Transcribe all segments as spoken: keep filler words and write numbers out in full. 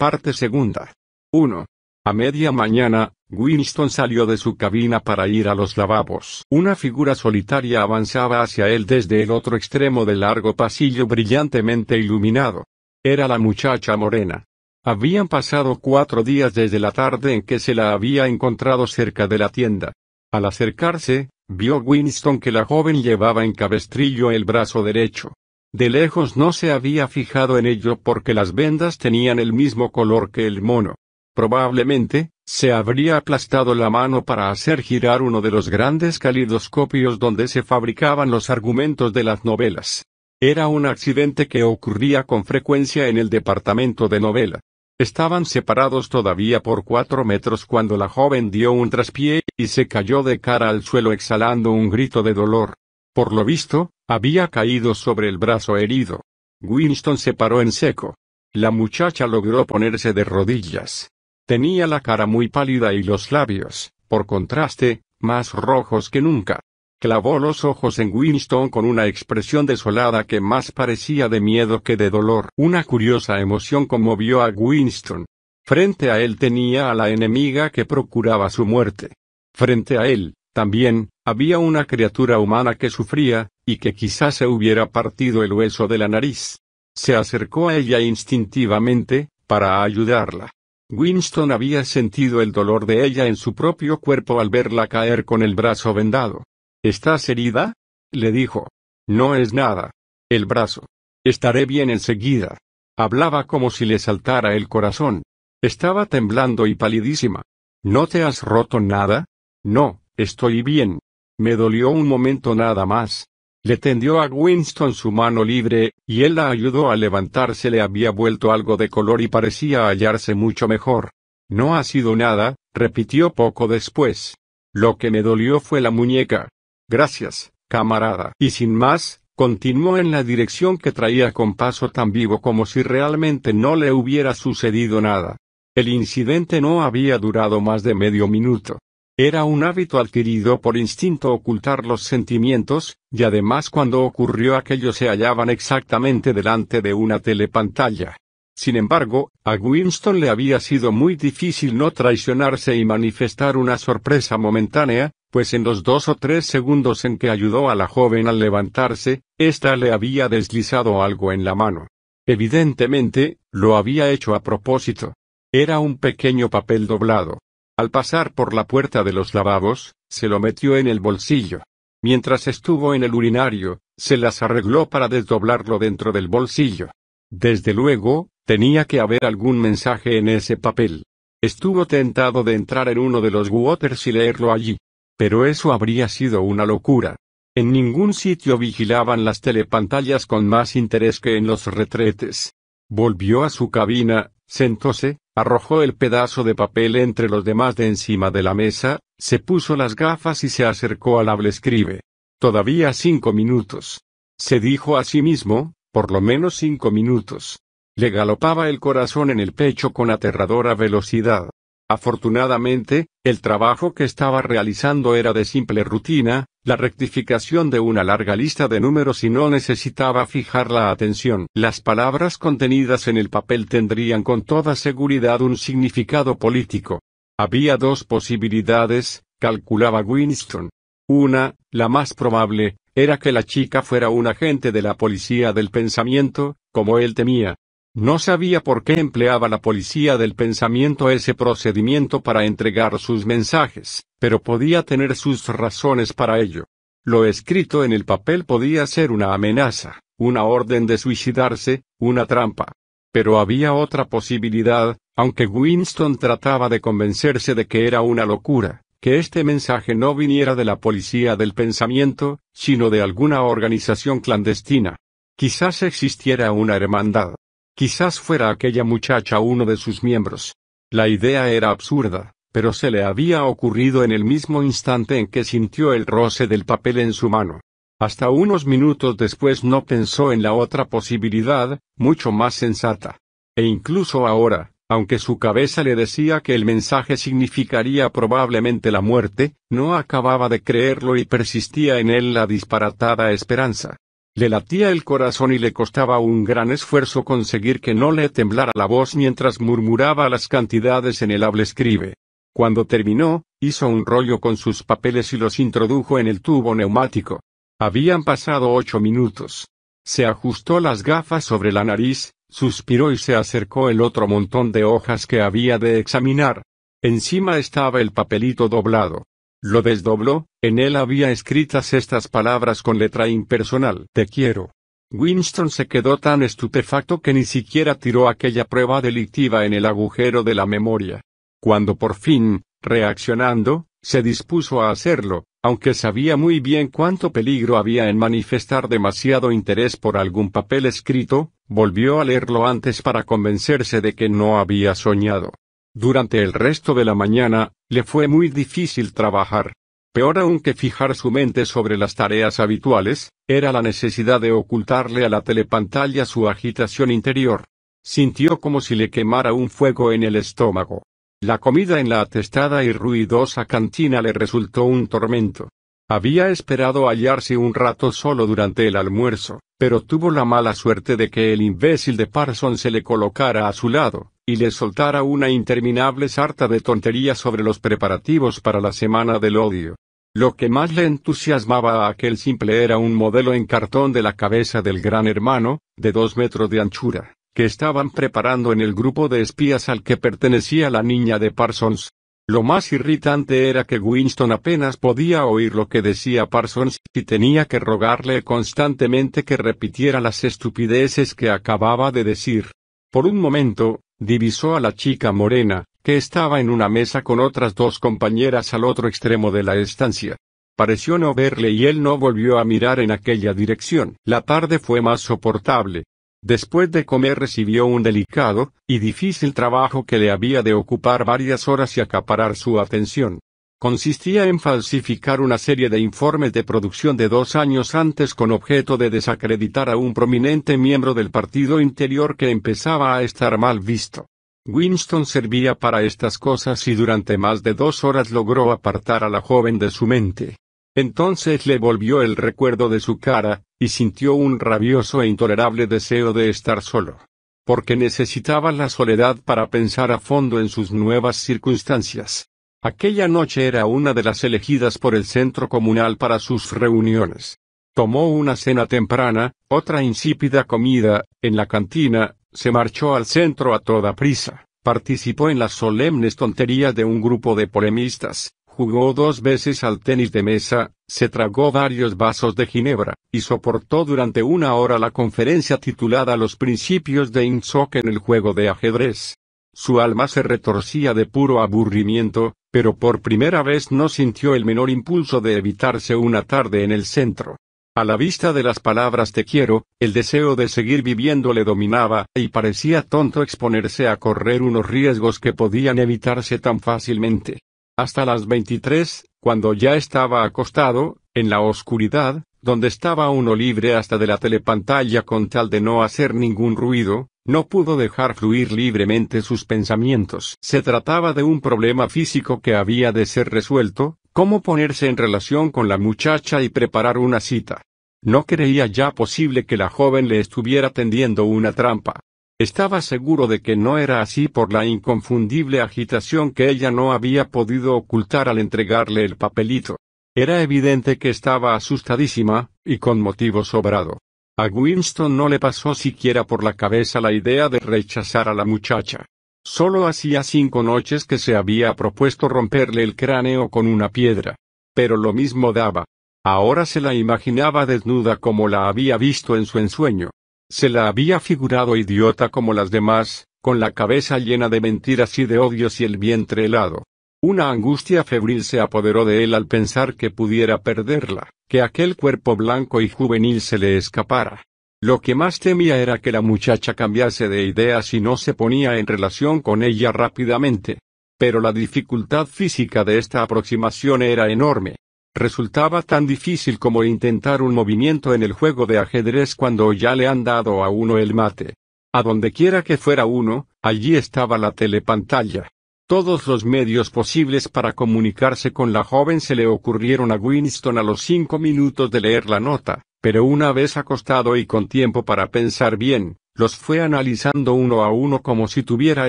Parte segunda. uno. A media mañana, Winston salió de su cabina para ir a los lavabos. Una figura solitaria avanzaba hacia él desde el otro extremo del largo pasillo brillantemente iluminado. Era la muchacha morena. Habían pasado cuatro días desde la tarde en que se la había encontrado cerca de la tienda. Al acercarse, vio Winston que la joven llevaba en cabestrillo el brazo derecho. De lejos no se había fijado en ello porque las vendas tenían el mismo color que el mono. Probablemente, se habría aplastado la mano para hacer girar uno de los grandes calidoscopios donde se fabricaban los argumentos de las novelas. Era un accidente que ocurría con frecuencia en el departamento de novela. Estaban separados todavía por cuatro metros cuando la joven dio un traspié, y se cayó de cara al suelo exhalando un grito de dolor. Por lo visto, había caído sobre el brazo herido. Winston se paró en seco. La muchacha logró ponerse de rodillas. Tenía la cara muy pálida y los labios, por contraste, más rojos que nunca. Clavó los ojos en Winston con una expresión desolada que más parecía de miedo que de dolor. Una curiosa emoción conmovió a Winston. Frente a él tenía a la enemiga que procuraba su muerte. Frente a él, también, había una criatura humana que sufría, y que quizás se hubiera partido el hueso de la nariz. Se acercó a ella instintivamente, para ayudarla. Winston había sentido el dolor de ella en su propio cuerpo al verla caer con el brazo vendado. ¿Estás herida?, le dijo. No es nada. El brazo. Estaré bien enseguida. Hablaba como si le saltara el corazón. Estaba temblando y palidísima. ¿No te has roto nada? No, estoy bien. Me dolió un momento nada más. Le tendió a Winston su mano libre, y él la ayudó a levantarse. Le había vuelto algo de color y parecía hallarse mucho mejor. No ha sido nada, repitió poco después. Lo que me dolió fue la muñeca. Gracias, camarada. Y sin más, continuó en la dirección que traía con paso tan vivo como si realmente no le hubiera sucedido nada. El incidente no había durado más de medio minuto. Era un hábito adquirido por instinto ocultar los sentimientos, y además cuando ocurrió aquello se hallaban exactamente delante de una telepantalla. Sin embargo, a Winston le había sido muy difícil no traicionarse y manifestar una sorpresa momentánea, pues en los dos o tres segundos en que ayudó a la joven a levantarse, ésta le había deslizado algo en la mano. Evidentemente, lo había hecho a propósito. Era un pequeño papel doblado. Al pasar por la puerta de los lavabos, se lo metió en el bolsillo. Mientras estuvo en el urinario, se las arregló para desdoblarlo dentro del bolsillo. Desde luego, tenía que haber algún mensaje en ese papel. Estuvo tentado de entrar en uno de los Waters y leerlo allí. Pero eso habría sido una locura. En ningún sitio vigilaban las telepantallas con más interés que en los retretes. Volvió a su cabina, sentóse, arrojó el pedazo de papel entre los demás de encima de la mesa, se puso las gafas y se acercó al hablescribe. Todavía cinco minutos. Se dijo a sí mismo, por lo menos cinco minutos. Le galopaba el corazón en el pecho con aterradora velocidad. Afortunadamente, el trabajo que estaba realizando era de simple rutina, la rectificación de una larga lista de números y no necesitaba fijar la atención. Las palabras contenidas en el papel tendrían con toda seguridad un significado político. Había dos posibilidades, calculaba Winston. Una, la más probable, era que la chica fuera un agente de la policía del pensamiento, como él temía. No sabía por qué empleaba la policía del pensamiento ese procedimiento para entregar sus mensajes, pero podía tener sus razones para ello. Lo escrito en el papel podía ser una amenaza, una orden de suicidarse, una trampa. Pero había otra posibilidad, aunque Winston trataba de convencerse de que era una locura, que este mensaje no viniera de la policía del pensamiento, sino de alguna organización clandestina. Quizás existiera una hermandad. Quizás fuera aquella muchacha uno de sus miembros. La idea era absurda, pero se le había ocurrido en el mismo instante en que sintió el roce del papel en su mano. Hasta unos minutos después no pensó en la otra posibilidad, mucho más sensata. E incluso ahora, aunque su cabeza le decía que el mensaje significaría probablemente la muerte, no acababa de creerlo y persistía en él la disparatada esperanza. Le latía el corazón y le costaba un gran esfuerzo conseguir que no le temblara la voz mientras murmuraba las cantidades en el habla escribe. Cuando terminó, hizo un rollo con sus papeles y los introdujo en el tubo neumático. Habían pasado ocho minutos. Se ajustó las gafas sobre la nariz, suspiró y se acercó el otro montón de hojas que había de examinar. Encima estaba el papelito doblado. Lo desdobló, en él había escritas estas palabras con letra impersonal: Te quiero. Winston se quedó tan estupefacto que ni siquiera tiró aquella prueba delictiva en el agujero de la memoria. Cuando por fin, reaccionando, se dispuso a hacerlo, aunque sabía muy bien cuánto peligro había en manifestar demasiado interés por algún papel escrito, volvió a leerlo antes para convencerse de que no había soñado. Durante el resto de la mañana, le fue muy difícil trabajar. Peor aún que fijar su mente sobre las tareas habituales, era la necesidad de ocultarle a la telepantalla su agitación interior. Sintió como si le quemara un fuego en el estómago. La comida en la atestada y ruidosa cantina le resultó un tormento. Había esperado hallarse un rato solo durante el almuerzo, pero tuvo la mala suerte de que el imbécil de Parsons se le colocara a su lado, y le soltara una interminable sarta de tonterías sobre los preparativos para la Semana del Odio. Lo que más le entusiasmaba a aquel simple era un modelo en cartón de la cabeza del Gran Hermano, de dos metros de anchura, que estaban preparando en el grupo de espías al que pertenecía la niña de Parsons. Lo más irritante era que Winston apenas podía oír lo que decía Parsons y tenía que rogarle constantemente que repitiera las estupideces que acababa de decir. Por un momento, divisó a la chica morena, que estaba en una mesa con otras dos compañeras al otro extremo de la estancia. Pareció no verle y él no volvió a mirar en aquella dirección. La tarde fue más soportable. Después de comer recibió un delicado y difícil trabajo que le había de ocupar varias horas y acaparar su atención. Consistía en falsificar una serie de informes de producción de dos años antes con objeto de desacreditar a un prominente miembro del Partido Interior que empezaba a estar mal visto. Winston servía para estas cosas y durante más de dos horas logró apartar a la joven de su mente. Entonces le volvió el recuerdo de su cara, y sintió un rabioso e intolerable deseo de estar solo. Porque necesitaba la soledad para pensar a fondo en sus nuevas circunstancias. Aquella noche era una de las elegidas por el centro comunal para sus reuniones. Tomó una cena temprana, otra insípida comida, en la cantina, se marchó al centro a toda prisa, participó en las solemnes tonterías de un grupo de polemistas. Jugó dos veces al tenis de mesa, se tragó varios vasos de ginebra, y soportó durante una hora la conferencia titulada Los principios de Ingsoc en el juego de ajedrez. Su alma se retorcía de puro aburrimiento, pero por primera vez no sintió el menor impulso de evitarse una tarde en el centro. A la vista de las palabras te quiero, el deseo de seguir viviendo le dominaba, y parecía tonto exponerse a correr unos riesgos que podían evitarse tan fácilmente. Hasta las veintitrés, cuando ya estaba acostado, en la oscuridad, donde estaba uno libre hasta de la telepantalla con tal de no hacer ningún ruido, no pudo dejar fluir libremente sus pensamientos. Se trataba de un problema físico que había de ser resuelto, cómo ponerse en relación con la muchacha y preparar una cita. No creía ya posible que la joven le estuviera tendiendo una trampa. Estaba seguro de que no era así por la inconfundible agitación que ella no había podido ocultar al entregarle el papelito. Era evidente que estaba asustadísima, y con motivo sobrado. A Winston no le pasó siquiera por la cabeza la idea de rechazar a la muchacha. Solo hacía cinco noches que se había propuesto romperle el cráneo con una piedra. Pero lo mismo daba. Ahora se la imaginaba desnuda como la había visto en su ensueño. Se la había figurado idiota como las demás, con la cabeza llena de mentiras y de odios y el vientre helado. Una angustia febril se apoderó de él al pensar que pudiera perderla, que aquel cuerpo blanco y juvenil se le escapara. Lo que más temía era que la muchacha cambiase de idea si no se ponía en relación con ella rápidamente. Pero la dificultad física de esta aproximación era enorme. Resultaba tan difícil como intentar un movimiento en el juego de ajedrez cuando ya le han dado a uno el mate. A donde quiera que fuera uno, allí estaba la telepantalla. Todos los medios posibles para comunicarse con la joven se le ocurrieron a Winston a los cinco minutos de leer la nota, pero una vez acostado y con tiempo para pensar bien, los fue analizando uno a uno como si tuviera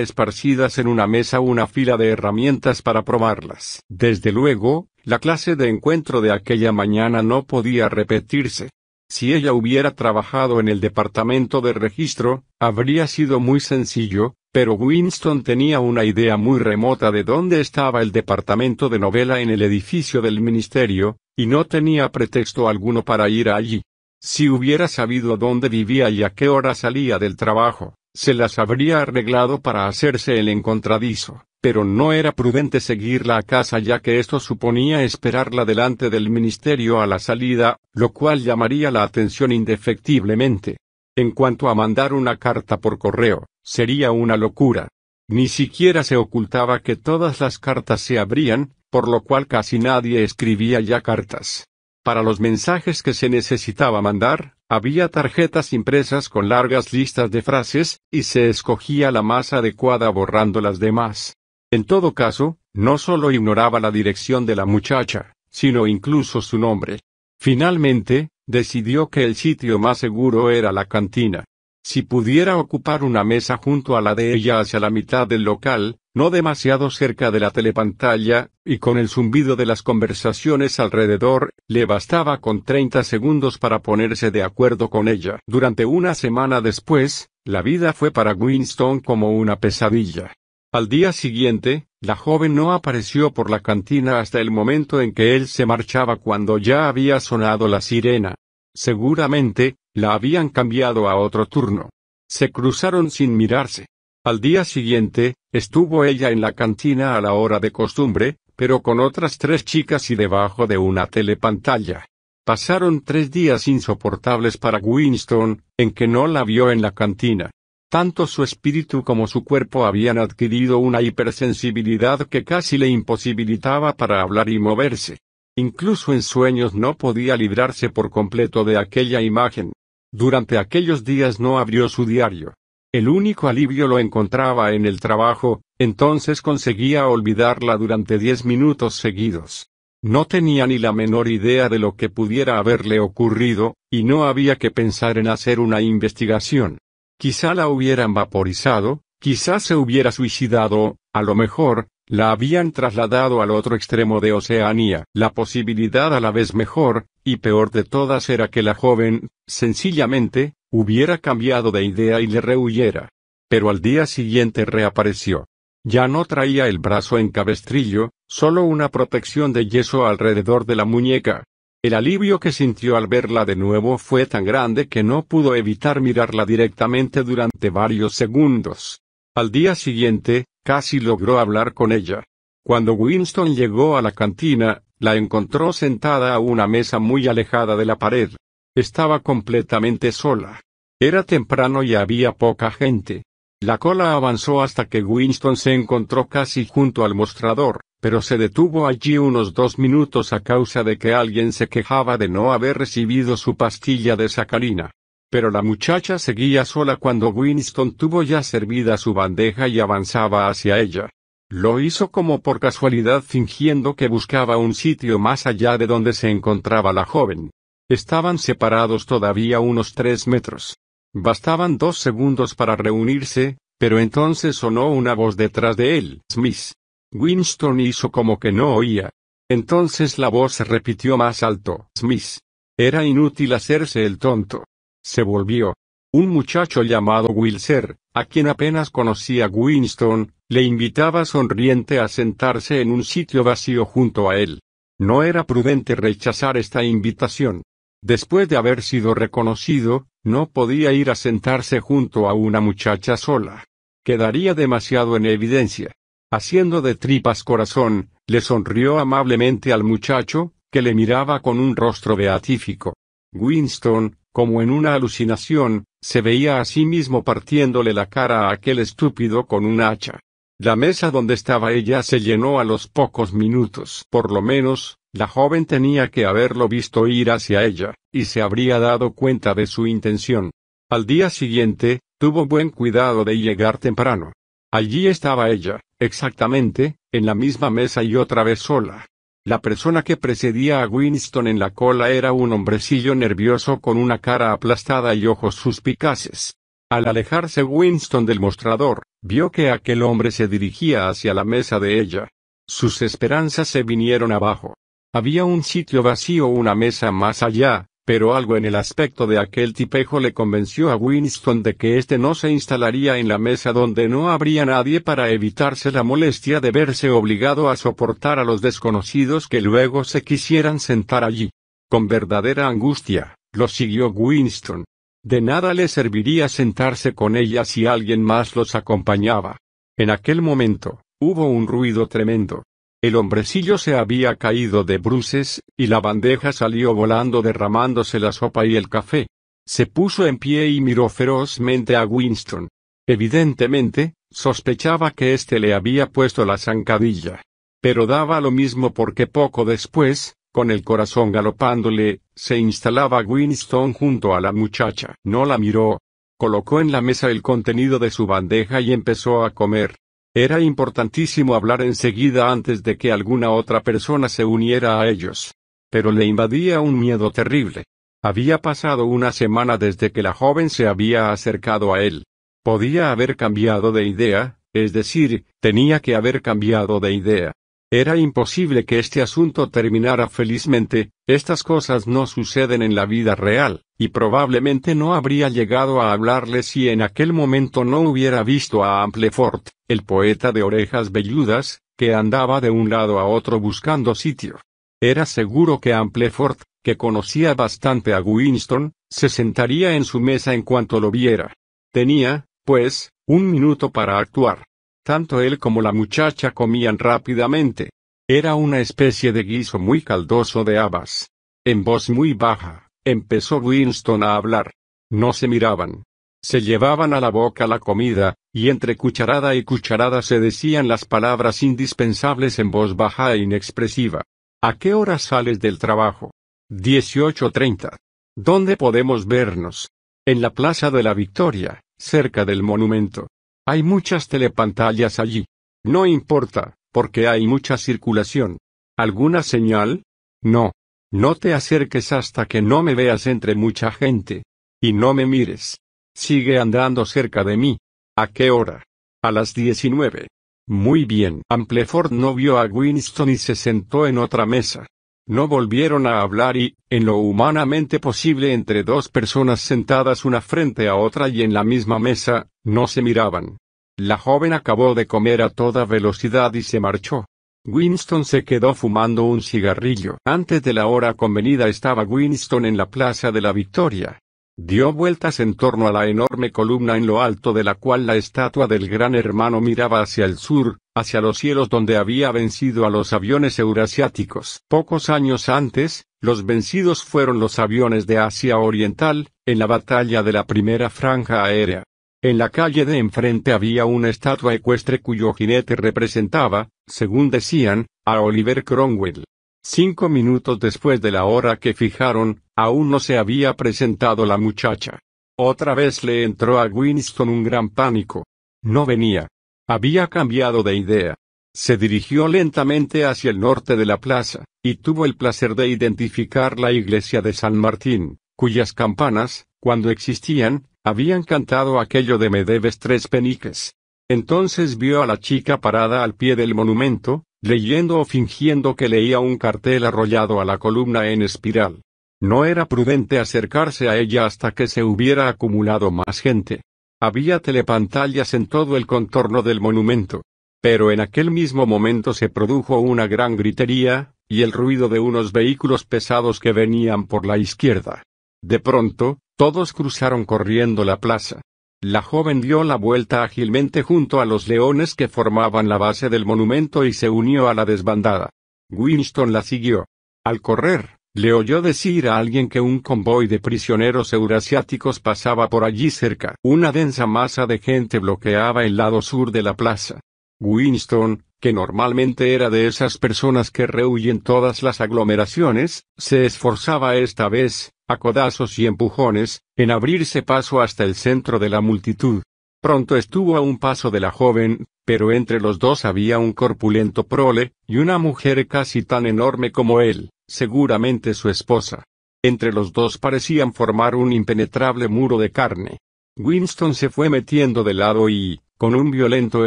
esparcidas en una mesa una fila de herramientas para probarlas. Desde luego, la clase de encuentro de aquella mañana no podía repetirse. Si ella hubiera trabajado en el departamento de registro, habría sido muy sencillo, pero Winston tenía una idea muy remota de dónde estaba el departamento de novela en el edificio del ministerio, y no tenía pretexto alguno para ir allí. Si hubiera sabido dónde vivía y a qué hora salía del trabajo, se las habría arreglado para hacerse el encontradizo, pero no era prudente seguirla a casa ya que esto suponía esperarla delante del ministerio a la salida, lo cual llamaría la atención indefectiblemente. En cuanto a mandar una carta por correo, sería una locura. Ni siquiera se ocultaba que todas las cartas se abrían, por lo cual casi nadie escribía ya cartas. Para los mensajes que se necesitaba mandar, había tarjetas impresas con largas listas de frases, y se escogía la más adecuada borrando las demás. En todo caso, no solo ignoraba la dirección de la muchacha, sino incluso su nombre. Finalmente, decidió que el sitio más seguro era la cantina. Si pudiera ocupar una mesa junto a la de ella hacia la mitad del local, no demasiado cerca de la telepantalla, y con el zumbido de las conversaciones alrededor, le bastaba con treinta segundos para ponerse de acuerdo con ella. Durante una semana después, la vida fue para Winston como una pesadilla. Al día siguiente, la joven no apareció por la cantina hasta el momento en que él se marchaba cuando ya había sonado la sirena. Seguramente, la habían cambiado a otro turno. Se cruzaron sin mirarse. Al día siguiente, estuvo ella en la cantina a la hora de costumbre, pero con otras tres chicas y debajo de una telepantalla. Pasaron tres días insoportables para Winston, en que no la vio en la cantina. Tanto su espíritu como su cuerpo habían adquirido una hipersensibilidad que casi le imposibilitaba para hablar y moverse. Incluso en sueños no podía librarse por completo de aquella imagen. Durante aquellos días no abrió su diario. El único alivio lo encontraba en el trabajo, entonces conseguía olvidarla durante diez minutos seguidos. No tenía ni la menor idea de lo que pudiera haberle ocurrido, y no había que pensar en hacer una investigación. Quizá la hubieran vaporizado, quizá se hubiera suicidado, a lo mejor, la habían trasladado al otro extremo de Oceanía. La posibilidad a la vez mejor, y peor de todas era que la joven, sencillamente, hubiera cambiado de idea y le rehuyera. Pero al día siguiente reapareció. Ya no traía el brazo en cabestrillo, solo una protección de yeso alrededor de la muñeca. El alivio que sintió al verla de nuevo fue tan grande que no pudo evitar mirarla directamente durante varios segundos. Al día siguiente, casi logró hablar con ella. Cuando Winston llegó a la cantina, la encontró sentada a una mesa muy alejada de la pared. Estaba completamente sola. Era temprano y había poca gente. La cola avanzó hasta que Winston se encontró casi junto al mostrador, pero se detuvo allí unos dos minutos a causa de que alguien se quejaba de no haber recibido su pastilla de sacarina. Pero la muchacha seguía sola cuando Winston tuvo ya servida su bandeja y avanzaba hacia ella. Lo hizo como por casualidad fingiendo que buscaba un sitio más allá de donde se encontraba la joven. Estaban separados todavía unos tres metros. Bastaban dos segundos para reunirse, pero entonces sonó una voz detrás de él. Smith. Winston hizo como que no oía. Entonces la voz se repitió más alto. Smith. Era inútil hacerse el tonto. Se volvió. Un muchacho llamado Wilser, a quien apenas conocía Winston, le invitaba sonriente a sentarse en un sitio vacío junto a él. No era prudente rechazar esta invitación. Después de haber sido reconocido, no podía ir a sentarse junto a una muchacha sola. Quedaría demasiado en evidencia. Haciendo de tripas corazón, le sonrió amablemente al muchacho, que le miraba con un rostro beatífico. Winston, como en una alucinación, se veía a sí mismo partiéndole la cara a aquel estúpido con un hacha. La mesa donde estaba ella se llenó a los pocos minutos. Por lo menos, la joven tenía que haberlo visto ir hacia ella, y se habría dado cuenta de su intención. Al día siguiente, tuvo buen cuidado de llegar temprano. Allí estaba ella, exactamente, en la misma mesa y otra vez sola. La persona que precedía a Winston en la cola era un hombrecillo nervioso con una cara aplastada y ojos suspicaces. Al alejarse Winston del mostrador, vio que aquel hombre se dirigía hacia la mesa de ella. Sus esperanzas se vinieron abajo. Había un sitio vacío, una mesa más allá, pero algo en el aspecto de aquel tipejo le convenció a Winston de que éste no se instalaría en la mesa donde no habría nadie para evitarse la molestia de verse obligado a soportar a los desconocidos que luego se quisieran sentar allí. Con verdadera angustia, lo siguió Winston. De nada le serviría sentarse con ella si alguien más los acompañaba. En aquel momento, hubo un ruido tremendo. El hombrecillo se había caído de bruces, y la bandeja salió volando derramándose la sopa y el café. Se puso en pie y miró ferozmente a Winston. Evidentemente, sospechaba que éste le había puesto la zancadilla. Pero daba lo mismo porque poco después, con el corazón galopándole, se instalaba Winston junto a la muchacha. No la miró. Colocó en la mesa el contenido de su bandeja y empezó a comer. Era importantísimo hablar enseguida antes de que alguna otra persona se uniera a ellos. Pero le invadía un miedo terrible. Había pasado una semana desde que la joven se había acercado a él. Podía haber cambiado de idea, es decir, tenía que haber cambiado de idea. Era imposible que este asunto terminara felizmente, estas cosas no suceden en la vida real, y probablemente no habría llegado a hablarle si en aquel momento no hubiera visto a Amplefort, el poeta de orejas velludas, que andaba de un lado a otro buscando sitio. Era seguro que Amplefort, que conocía bastante a Winston, se sentaría en su mesa en cuanto lo viera. Tenía, pues, un minuto para actuar. Tanto él como la muchacha comían rápidamente. Era una especie de guiso muy caldoso de habas. En voz muy baja, empezó Winston a hablar. No se miraban. Se llevaban a la boca la comida, y entre cucharada y cucharada se decían las palabras indispensables en voz baja e inexpresiva. ¿A qué hora sales del trabajo? dieciocho treinta. ¿Dónde podemos vernos? En la Plaza de la Victoria, cerca del monumento. Hay muchas telepantallas allí. No importa, porque hay mucha circulación. ¿Alguna señal? No. No te acerques hasta que no me veas entre mucha gente. Y no me mires. Sigue andando cerca de mí. ¿A qué hora? A las diecinueve. Muy bien. Amplefort no vio a Winston y se sentó en otra mesa. No volvieron a hablar y, en lo humanamente posible entre dos personas sentadas una frente a otra y en la misma mesa, no se miraban. La joven acabó de comer a toda velocidad y se marchó. Winston se quedó fumando un cigarrillo. Antes de la hora convenida estaba Winston en la Plaza de la Victoria. Dio vueltas en torno a la enorme columna en lo alto de la cual la estatua del Gran Hermano miraba hacia el sur, hacia los cielos donde había vencido a los aviones eurasiáticos. Pocos años antes, los vencidos fueron los aviones de Asia Oriental, en la batalla de la primera franja aérea. En la calle de enfrente había una estatua ecuestre cuyo jinete representaba, según decían, a Oliver Cromwell. Cinco minutos después de la hora que fijaron, aún no se había presentado la muchacha. Otra vez le entró a Winston un gran pánico. No venía. Había cambiado de idea. Se dirigió lentamente hacia el norte de la plaza, y tuvo el placer de identificar la iglesia de San Martín, cuyas campanas, cuando existían, habían cantado aquello de "me debes tres peniques". Entonces vio a la chica parada al pie del monumento, leyendo o fingiendo que leía un cartel arrollado a la columna en espiral. No era prudente acercarse a ella hasta que se hubiera acumulado más gente. Había telepantallas en todo el contorno del monumento. Pero en aquel mismo momento se produjo una gran gritería, y el ruido de unos vehículos pesados que venían por la izquierda. De pronto, todos cruzaron corriendo la plaza. La joven dio la vuelta ágilmente junto a los leones que formaban la base del monumento y se unió a la desbandada. Winston la siguió. Al correr, le oyó decir a alguien que un convoy de prisioneros eurasiáticos pasaba por allí cerca. Una densa masa de gente bloqueaba el lado sur de la plaza. Winston, que normalmente era de esas personas que rehuyen todas las aglomeraciones, se esforzaba esta vez, a codazos y empujones, en abrirse paso hasta el centro de la multitud. Pronto estuvo a un paso de la joven, pero entre los dos había un corpulento prole, y una mujer casi tan enorme como él, seguramente su esposa. Entre los dos parecían formar un impenetrable muro de carne. Winston se fue metiendo de lado y, con un violento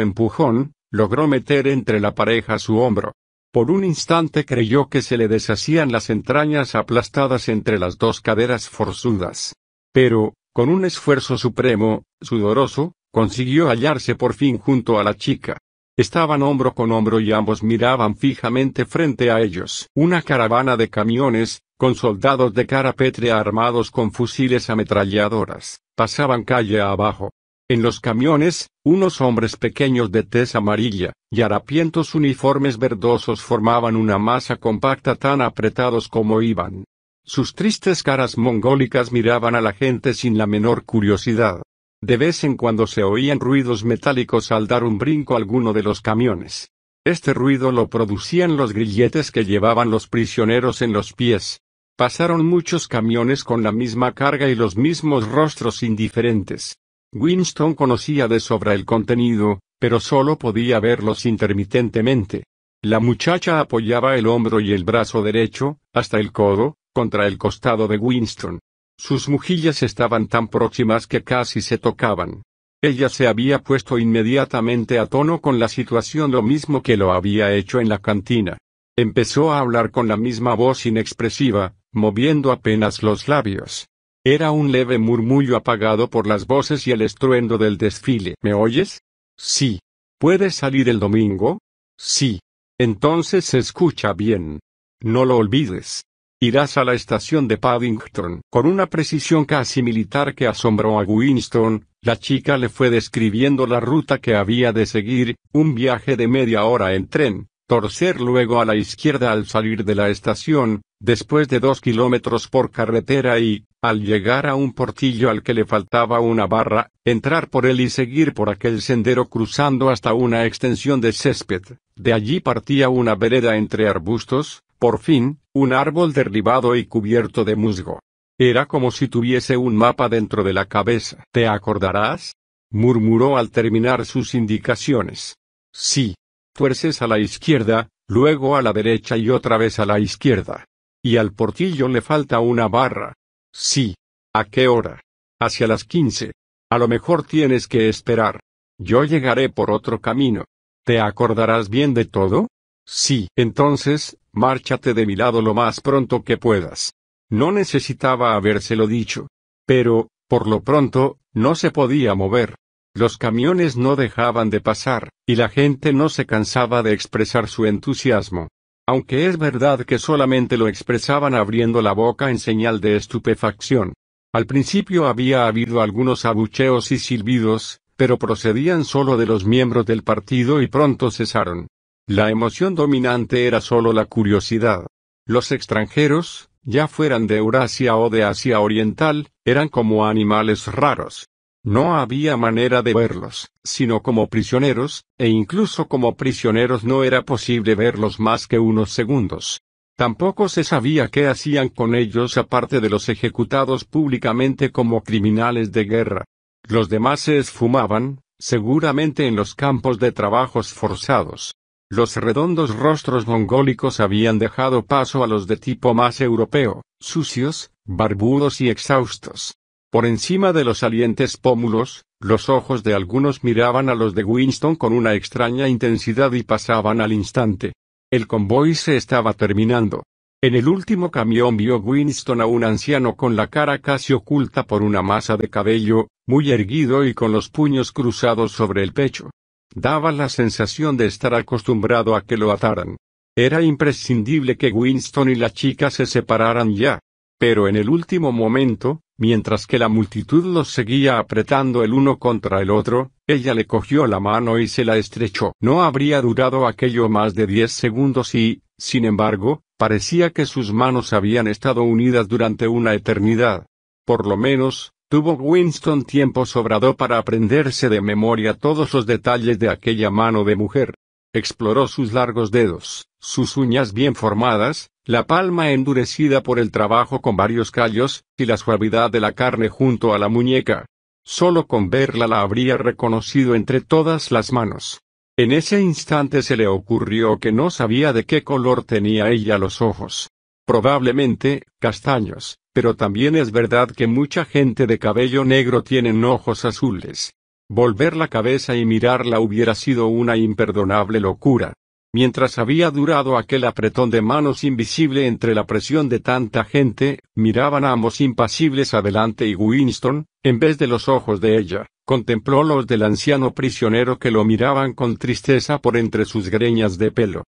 empujón, logró meter entre la pareja su hombro. Por un instante creyó que se le deshacían las entrañas aplastadas entre las dos caderas forzudas. Pero, con un esfuerzo supremo, sudoroso, consiguió hallarse por fin junto a la chica. Estaban hombro con hombro y ambos miraban fijamente frente a ellos. Una caravana de camiones, con soldados de cara pétrea armados con fusiles ametralladoras, pasaban calle abajo. En los camiones, unos hombres pequeños de tez amarilla, y harapientos uniformes verdosos formaban una masa compacta tan apretados como iban. Sus tristes caras mongólicas miraban a la gente sin la menor curiosidad. De vez en cuando se oían ruidos metálicos al dar un brinco alguno de los camiones. Este ruido lo producían los grilletes que llevaban los prisioneros en los pies. Pasaron muchos camiones con la misma carga y los mismos rostros indiferentes. Winston conocía de sobra el contenido, pero solo podía verlos intermitentemente. La muchacha apoyaba el hombro y el brazo derecho, hasta el codo, contra el costado de Winston. Sus mejillas estaban tan próximas que casi se tocaban. Ella se había puesto inmediatamente a tono con la situación, lo mismo que lo había hecho en la cantina. Empezó a hablar con la misma voz inexpresiva, moviendo apenas los labios. Era un leve murmullo apagado por las voces y el estruendo del desfile. ¿Me oyes? Sí. ¿Puedes salir el domingo? Sí. Entonces se escucha bien. No lo olvides. Irás a la estación de Paddington. Con una precisión casi militar que asombró a Winston, la chica le fue describiendo la ruta que había de seguir, un viaje de media hora en tren, torcer luego a la izquierda al salir de la estación, después de dos kilómetros por carretera y, al llegar a un portillo al que le faltaba una barra, entrar por él y seguir por aquel sendero cruzando hasta una extensión de césped. De allí partía una vereda entre arbustos, por fin, un árbol derribado y cubierto de musgo. Era como si tuviese un mapa dentro de la cabeza. ¿Te acordarás?, murmuró al terminar sus indicaciones. Sí. Tuerces a la izquierda, luego a la derecha y otra vez a la izquierda. Y al portillo le falta una barra. Sí. ¿A qué hora? Hacia las quince. A lo mejor tienes que esperar. Yo llegaré por otro camino. ¿Te acordarás bien de todo? Sí. Entonces, márchate de mi lado lo más pronto que puedas. No necesitaba habérselo dicho. Pero, por lo pronto, no se podía mover. Los camiones no dejaban de pasar, y la gente no se cansaba de expresar su entusiasmo. Aunque es verdad que solamente lo expresaban abriendo la boca en señal de estupefacción. Al principio había habido algunos abucheos y silbidos, pero procedían solo de los miembros del partido y pronto cesaron. La emoción dominante era solo la curiosidad. Los extranjeros, ya fueran de Eurasia o de Asia Oriental, eran como animales raros. No había manera de verlos, sino como prisioneros, e incluso como prisioneros no era posible verlos más que unos segundos. Tampoco se sabía qué hacían con ellos aparte de los ejecutados públicamente como criminales de guerra. Los demás se esfumaban, seguramente en los campos de trabajos forzados. Los redondos rostros mongólicos habían dejado paso a los de tipo más europeo, sucios, barbudos y exhaustos. Por encima de los salientes pómulos, los ojos de algunos miraban a los de Winston con una extraña intensidad y pasaban al instante. El convoy se estaba terminando. En el último camión vio Winston a un anciano con la cara casi oculta por una masa de cabello, muy erguido y con los puños cruzados sobre el pecho. Daba la sensación de estar acostumbrado a que lo ataran. Era imprescindible que Winston y la chica se separaran ya. Pero en el último momento, mientras que la multitud los seguía apretando el uno contra el otro, ella le cogió la mano y se la estrechó. No habría durado aquello más de diez segundos y, sin embargo, parecía que sus manos habían estado unidas durante una eternidad. Por lo menos, tuvo Winston tiempo sobrado para aprenderse de memoria todos los detalles de aquella mano de mujer. Exploró sus largos dedos, sus uñas bien formadas, la palma endurecida por el trabajo con varios callos, y la suavidad de la carne junto a la muñeca. Solo con verla la habría reconocido entre todas las manos. En ese instante se le ocurrió que no sabía de qué color tenía ella los ojos. Probablemente, castaños, pero también es verdad que mucha gente de cabello negro tienen ojos azules. Volver la cabeza y mirarla hubiera sido una imperdonable locura. Mientras había durado aquel apretón de manos invisible entre la presión de tanta gente, miraban ambos impasibles adelante y Winston, en vez de los ojos de ella, contempló los del anciano prisionero que lo miraban con tristeza por entre sus greñas de pelo.